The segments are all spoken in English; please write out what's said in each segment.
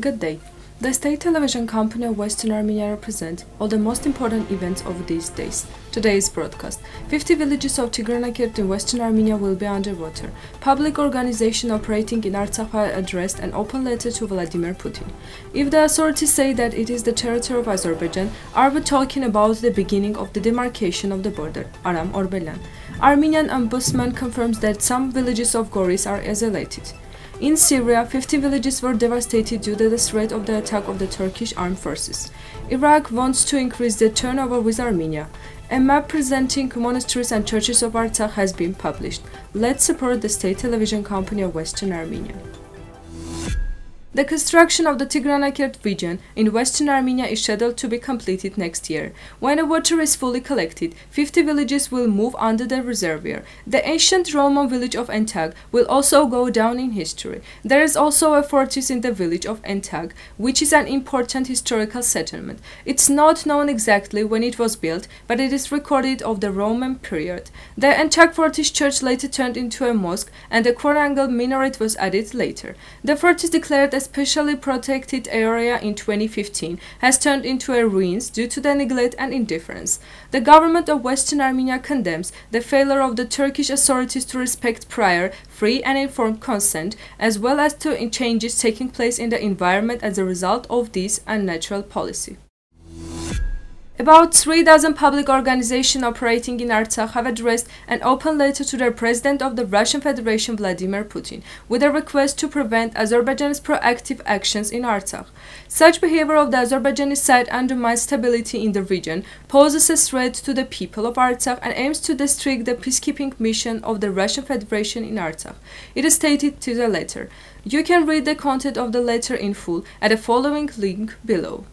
Good day. The state television company of Western Armenia represents all the most important events of these days. Today's broadcast. 50 villages of Tigranakert in Western Armenia will be underwater. Public organization operating in Artsakh addressed an open letter to Vladimir Putin. If the authorities say that it is the territory of Azerbaijan, are we talking about the beginning of the demarcation of the border? Aram Orbelian. Armenian ombudsman confirms that some villages of Goris are isolated. In Syria, 50 villages were devastated due to the threat of the attack of the Turkish Armed Forces. Iraq wants to increase the turnover with Armenia. A map presenting monasteries and churches of Artsakh has been published. Let's support the state television company of Western Armenia. The construction of the Tigranakert region in Western Armenia is scheduled to be completed next year. When the water is fully collected, 50 villages will move under the reservoir. The ancient Roman village of Entag will also go down in history. There is also a fortress in the village of Entag, which is an important historical settlement. It's not known exactly when it was built, but it is recorded of the Roman period. The Entag fortress church later turned into a mosque, and a quadrangle minaret was added later. The fortress declared a specially protected area in 2015 has turned into a ruins due to the neglect and indifference. The government of Western Armenia condemns the failure of the Turkish authorities to respect prior, free and informed consent, as well as to changes taking place in the environment as a result of this unnatural policy. About 3 dozen public organizations operating in Artsakh have addressed an open letter to the President of the Russian Federation, Vladimir Putin, with a request to prevent Azerbaijan's proactive actions in Artsakh. Such behavior of the Azerbaijani side undermines stability in the region, poses a threat to the people of Artsakh, and aims to restrict the peacekeeping mission of the Russian Federation in Artsakh. It is stated to the letter. You can read the content of the letter in full at the following link below.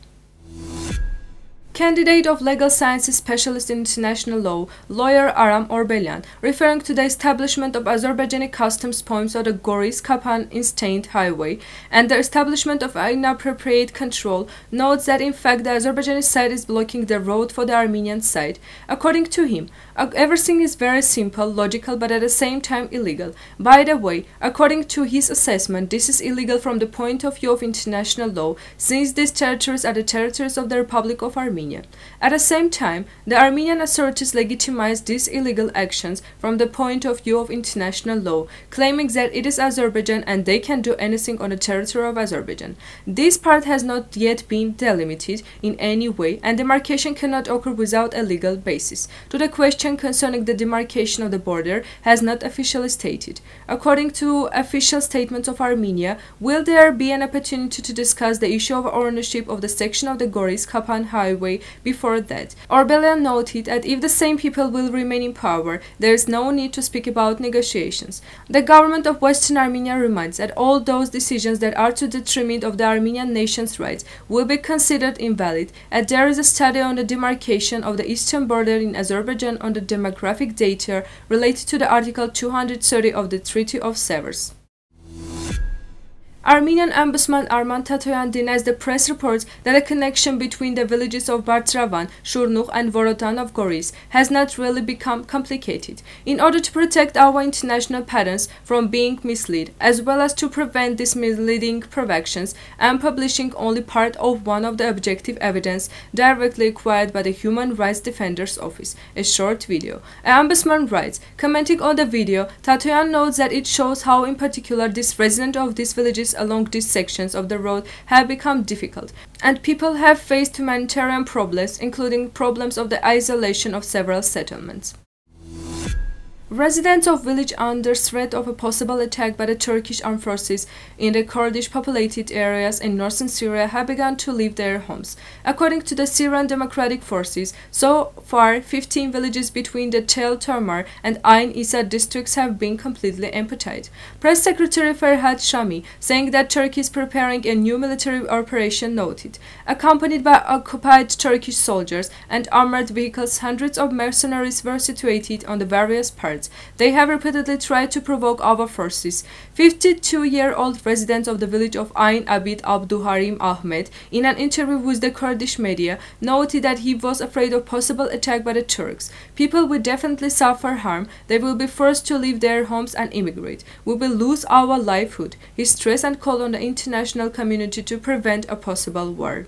Candidate of Legal Sciences Specialist in International Law, lawyer Aram Orbelian, referring to the establishment of Azerbaijani customs points on the Goris-Kapan-Instein highway and the establishment of inappropriate control, notes that in fact the Azerbaijani side is blocking the road for the Armenian side. According to him, everything is very simple, logical, but at the same time illegal. By the way, according to his assessment, this is illegal from the point of view of international law, since these territories are the territories of the Republic of Armenia. At the same time, the Armenian authorities legitimize these illegal actions from the point of view of international law, claiming that it is Azerbaijan and they can do anything on the territory of Azerbaijan. This part has not yet been delimited in any way, and demarcation cannot occur without a legal basis. To the question concerning the demarcation of the border has not officially stated. According to official statements of Armenia, will there be an opportunity to discuss the issue of ownership of the section of the Goris-Kapan highway before that? Orbelian noted that if the same people will remain in power, there is no need to speak about negotiations. The government of Western Armenia reminds that all those decisions that are to the detriment of the Armenian nation's rights will be considered invalid, and there is a study on the demarcation of the eastern border in Azerbaijan on the demographic data related to the Article 230 of the Treaty of Sevres. Armenian Ombudsman Arman Tatoyan denies the press reports that a connection between the villages of Bartravan, Shurnukh and Vorotan of Goris has not really become complicated. In order to protect our international patents from being misled, as well as to prevent these misleading productions, and publishing only part of one of the objective evidence directly acquired by the Human Rights Defender's Office, a short video. An ombudsman writes, commenting on the video, Tatoyan notes that it shows how in particular this resident of these villages along these sections of the road have become difficult, and people have faced humanitarian problems, including problems of the isolation of several settlements. Residents of village under threat of a possible attack by the Turkish Armed Forces in the Kurdish-populated areas in northern Syria have begun to leave their homes. According to the Syrian Democratic Forces, so far 15 villages between the Tel Tarmar and Ain Issa districts have been completely emptied. Press Secretary Ferhat Shami, saying that Turkey is preparing a new military operation, noted, accompanied by occupied Turkish soldiers and armored vehicles, hundreds of mercenaries were situated on the various parts concerns. They have repeatedly tried to provoke our forces. 52-year-old resident of the village of Ain Abid, Abdul Harim Ahmed, in an interview with the Kurdish media, noted that he was afraid of possible attack by the Turks. People will definitely suffer harm. They will be forced to leave their homes and immigrate. We will lose our livelihood. He stressed and called on the international community to prevent a possible war.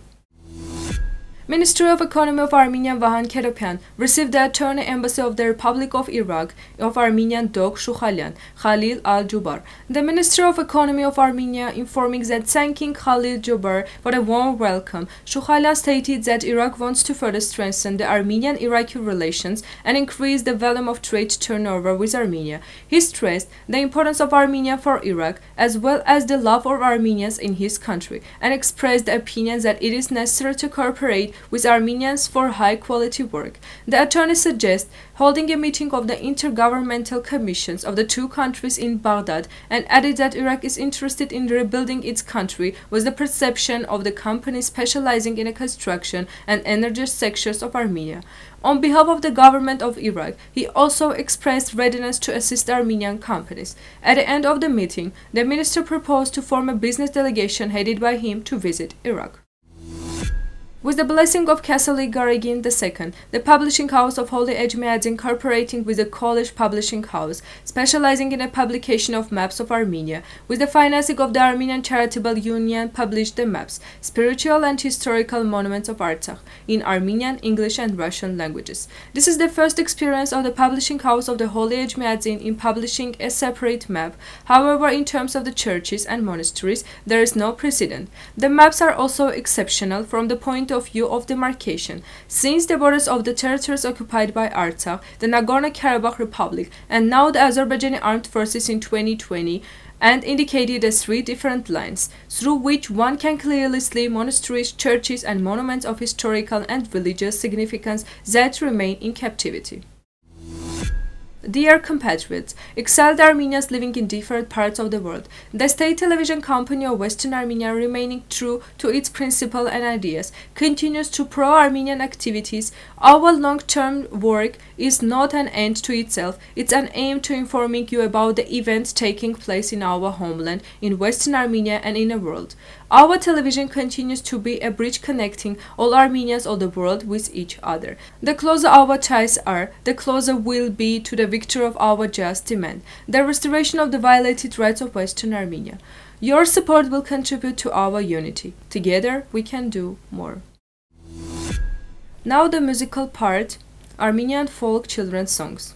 Minister of Economy of Armenia Vahan Keropian received the Attorney Embassy of the Republic of Iraq of Armenian Dog Shukhalyan, Khalil al-Jubar. The Minister of Economy of Armenia informing that thanking Khalil Jubar for a warm welcome, Shukhalyan stated that Iraq wants to further strengthen the Armenian-Iraqi relations and increase the volume of trade turnover with Armenia. He stressed the importance of Armenia for Iraq as well as the love of Armenians in his country and expressed the opinion that it is necessary to cooperate with Armenians for high-quality work. The attorney suggests holding a meeting of the intergovernmental commissions of the two countries in Baghdad and added that Iraq is interested in rebuilding its country with the perception of the company specializing in the construction and energy sectors of Armenia. On behalf of the government of Iraq, he also expressed readiness to assist Armenian companies. At the end of the meeting, the minister proposed to form a business delegation headed by him to visit Iraq. With the blessing of Catholic Karekin II, the publishing house of Holy Etchmiadzin incorporating with the Polish publishing house, specializing in the publication of maps of Armenia, with the financing of the Armenian Charitable Union published the maps, spiritual and historical monuments of Artsakh, in Armenian, English and Russian languages. This is the first experience of the publishing house of the Holy Etchmiadzin in publishing a separate map. However, in terms of the churches and monasteries, there is no precedent. The maps are also exceptional from the point of view of demarcation, since the borders of the territories occupied by Artsakh, the Nagorno-Karabakh Republic, and now the Azerbaijani Armed Forces in 2020, and indicated as three different lines, through which one can clearly see monasteries, churches, and monuments of historical and religious significance that remain in captivity. Dear compatriots, exiled Armenians living in different parts of the world, the state television company of Western Armenia, remaining true to its principles and ideas, continues to pro-Armenian activities. Our long-term work is not an end to itself, it's an aim to informing you about the events taking place in our homeland, in Western Armenia and in the world. Our television continues to be a bridge connecting all Armenians of the world with each other. The closer our ties are, the closer we'll be to the victory of our just demand, the restoration of the violated rights of Western Armenia. Your support will contribute to our unity. Together, we can do more. Now the musical part, Armenian folk children's songs.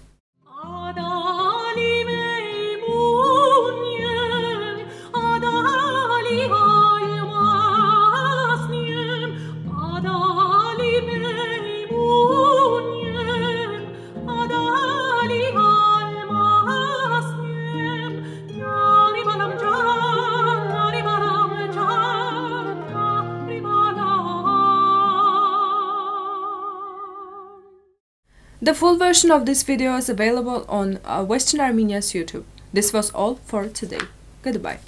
The full version of this video is available on Western Armenia's YouTube. This was all for today. Goodbye.